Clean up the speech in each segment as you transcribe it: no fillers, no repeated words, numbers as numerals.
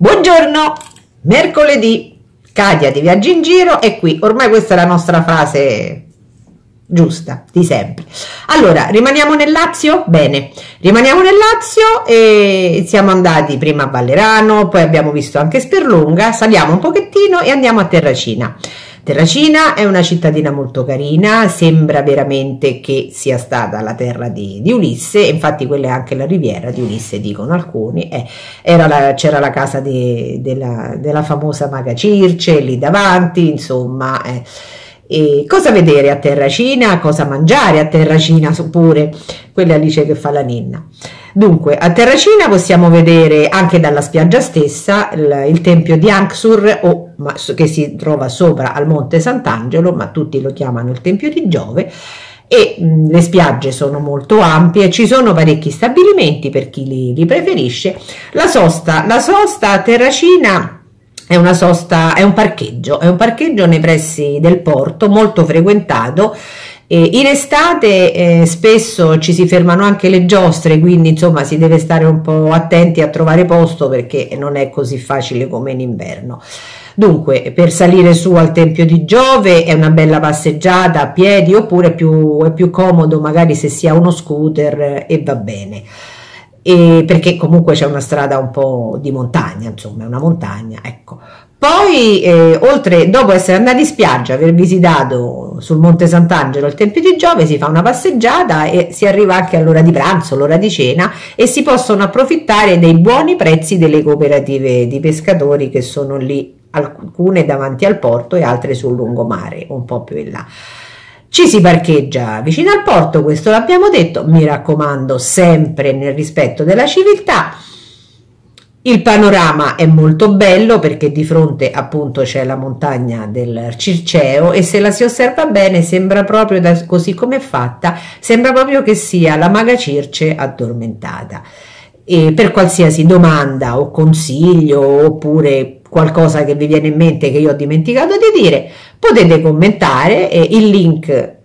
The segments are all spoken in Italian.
Buongiorno, mercoledì, Catia di Viaggi in Giro è qui, ormai questa è la nostra frase giusta di sempre. Allora, rimaniamo nel Lazio? Bene, rimaniamo nel Lazio e siamo andati prima a Vallerano, poi abbiamo visto anche Sperlonga, saliamo un pochettino e andiamo a Terracina. Terracina è una cittadina molto carina, sembra veramente che sia stata la terra di Ulisse, infatti quella è anche la riviera di Ulisse, dicono alcuni, c'era la casa della famosa Maga Circe lì davanti, insomma. E cosa vedere a Terracina, cosa mangiare a Terracina, oppure quella Alice che fa la ninna. Dunque, a Terracina possiamo vedere anche dalla spiaggia stessa il Tempio di Anxur, che si trova sopra al Monte Sant'Angelo, ma tutti lo chiamano il Tempio di Giove, e le spiagge sono molto ampie, ci sono parecchi stabilimenti per chi li preferisce. La sosta a Terracina è un parcheggio nei pressi del porto, molto frequentato. In estate spesso ci si fermano anche le giostre, quindi insomma si deve stare un po' attenti a trovare posto, perché non è così facile come in inverno. Dunque, per salire su al Tempio di Giove è una bella passeggiata a piedi, oppure è più comodo magari se si ha uno scooter e va bene. Perché comunque c'è una strada un po' di montagna, insomma è una montagna, ecco. Poi dopo essere andati in spiaggia, aver visitato sul Monte Sant'Angelo il Tempio di Giove, si fa una passeggiata e si arriva anche all'ora di pranzo, all'ora di cena, e si possono approfittare dei buoni prezzi delle cooperative di pescatori che sono lì, alcune davanti al porto e altre sul lungomare, un po' più in là. Ci si parcheggia vicino al porto, questo l'abbiamo detto, mi raccomando sempre nel rispetto della civiltà. Il panorama è molto bello perché di fronte appunto c'è la montagna del Circeo, e se la si osserva bene sembra proprio, così come è fatta, sembra proprio che sia la Maga Circe addormentata. E per qualsiasi domanda o consiglio, oppure qualcosa che vi viene in mente che io ho dimenticato di dire, potete commentare, il link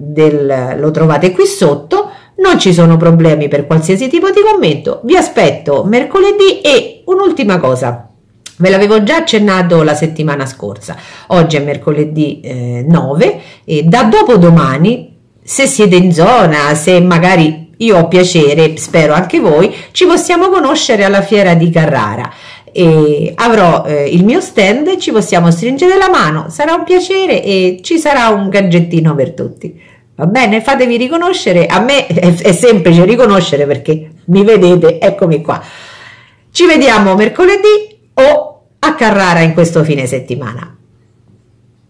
lo trovate qui sotto, non ci sono problemi per qualsiasi tipo di commento, vi aspetto mercoledì. E un'ultima cosa, ve l'avevo già accennato la settimana scorsa, oggi è mercoledì 9 e da dopodomani, se siete in zona, se magari io ho piacere, spero anche voi, ci possiamo conoscere alla Fiera di Carrara. E avrò il mio stand, ci possiamo stringere la mano, sarà un piacere e ci sarà un gadgettino per tutti, va bene? Fatevi riconoscere, a me è semplice riconoscere perché mi vedete, eccomi qua. Ci vediamo mercoledì o a Carrara in questo fine settimana.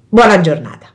Buona giornata.